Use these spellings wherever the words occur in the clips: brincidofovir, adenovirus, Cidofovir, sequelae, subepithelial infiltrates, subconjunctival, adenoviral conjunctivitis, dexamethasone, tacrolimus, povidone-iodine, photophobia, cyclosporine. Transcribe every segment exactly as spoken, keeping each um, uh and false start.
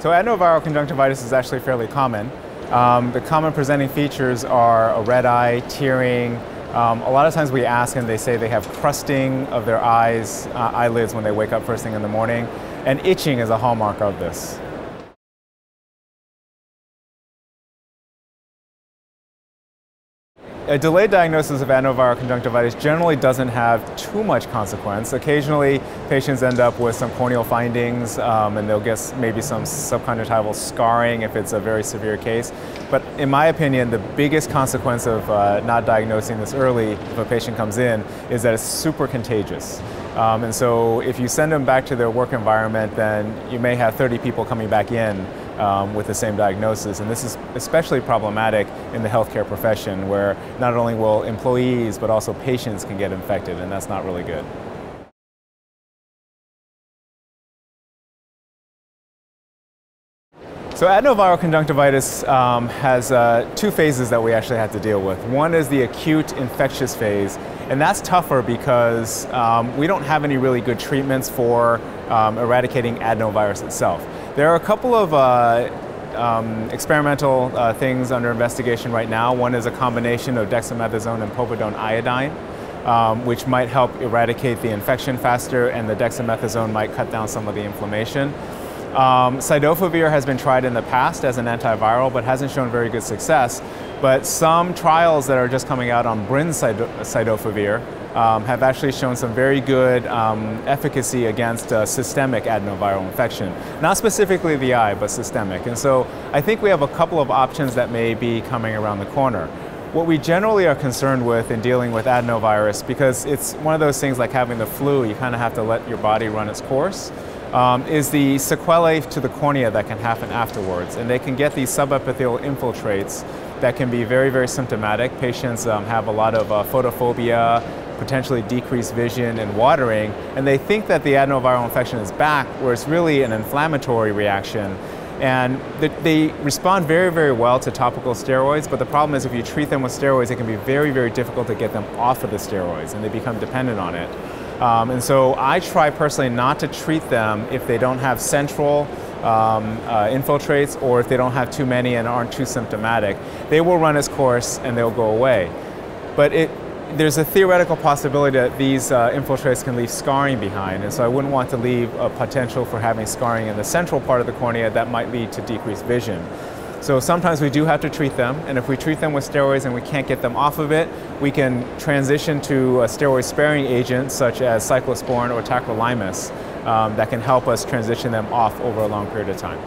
So adenoviral conjunctivitis is actually fairly common. Um, the common presenting features are a red eye, tearing. Um, a lot of times we ask and they say they have crusting of their eyes, uh, eyelids when they wake up first thing in the morning, and itching is a hallmark of this. A delayed diagnosis of adenoviral conjunctivitis generally doesn't have too much consequence. Occasionally, patients end up with some corneal findings, um, and they'll get maybe some subconjunctival scarring if it's a very severe case. But in my opinion, the biggest consequence of uh, not diagnosing this early, if a patient comes in, is that it's super contagious. Um, and so if you send them back to their work environment, then you may have thirty people coming back in Um, with the same diagnosis. And this is especially problematic in the healthcare profession, where not only will employees but also patients can get infected, and that's not really good. So adenoviral conjunctivitis um, has uh, two phases that we actually have to deal with. One is the acute infectious phase, and that's tougher because um, we don't have any really good treatments for um, eradicating adenovirus itself. There are a couple of uh, um, experimental uh, things under investigation right now. One is a combination of dexamethasone and povidone-iodine, um, which might help eradicate the infection faster, and the dexamethasone might cut down some of the inflammation. Um, Cidofovir has been tried in the past as an antiviral, but hasn't shown very good success. But some trials that are just coming out on brincidofovir um, have actually shown some very good um, efficacy against uh, systemic adenoviral infection. Not specifically the eye, but systemic. And so I think we have a couple of options that may be coming around the corner. What we generally are concerned with in dealing with adenovirus, because it's one of those things like having the flu, you kind of have to let your body run its course, um, is the sequelae to the cornea that can happen afterwards. And they can get these subepithelial infiltrates that can be very, very symptomatic. Patients um, have a lot of uh, photophobia, potentially decreased vision and watering, and they think that the adenoviral infection is back, where it's really an inflammatory reaction. And they respond very, very well to topical steroids, but the problem is if you treat them with steroids, it can be very, very difficult to get them off of the steroids, and they become dependent on it. Um, and so I try personally not to treat them if they don't have central um, uh, infiltrates, or if they don't have too many and aren't too symptomatic. They will run its course and they'll go away. But it, there's a theoretical possibility that these uh, infiltrates can leave scarring behind, and so I wouldn't want to leave a potential for having scarring in the central part of the cornea that might lead to decreased vision. So sometimes we do have to treat them, and if we treat them with steroids and we can't get them off of it, we can transition to a steroid-sparing agent such as cyclosporine or tacrolimus um, that can help us transition them off over a long period of time.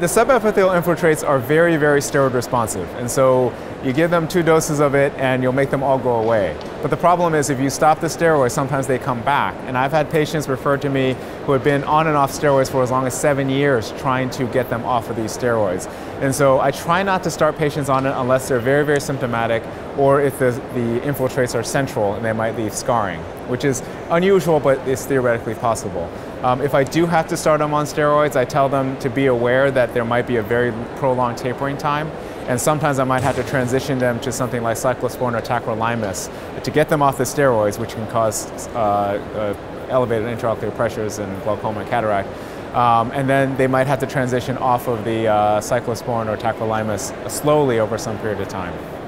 The subepithelial infiltrates are very, very steroid responsive, and so you give them two doses of it and you'll make them all go away. But the problem is if you stop the steroids, sometimes they come back. And I've had patients referred to me who have been on and off steroids for as long as seven years trying to get them off of these steroids. And so I try not to start patients on it unless they're very, very symptomatic, or if the, the infiltrates are central and they might leave scarring, which is unusual, but it's theoretically possible. Um, if I do have to start them on steroids, I tell them to be aware that there might be a very prolonged tapering time, and sometimes I might have to transition them to something like cyclosporine or tacrolimus to get them off the steroids, which can cause uh, uh, elevated intraocular pressures and glaucoma and cataract. Um, and then they might have to transition off of the uh, cyclosporine or tacrolimus slowly over some period of time.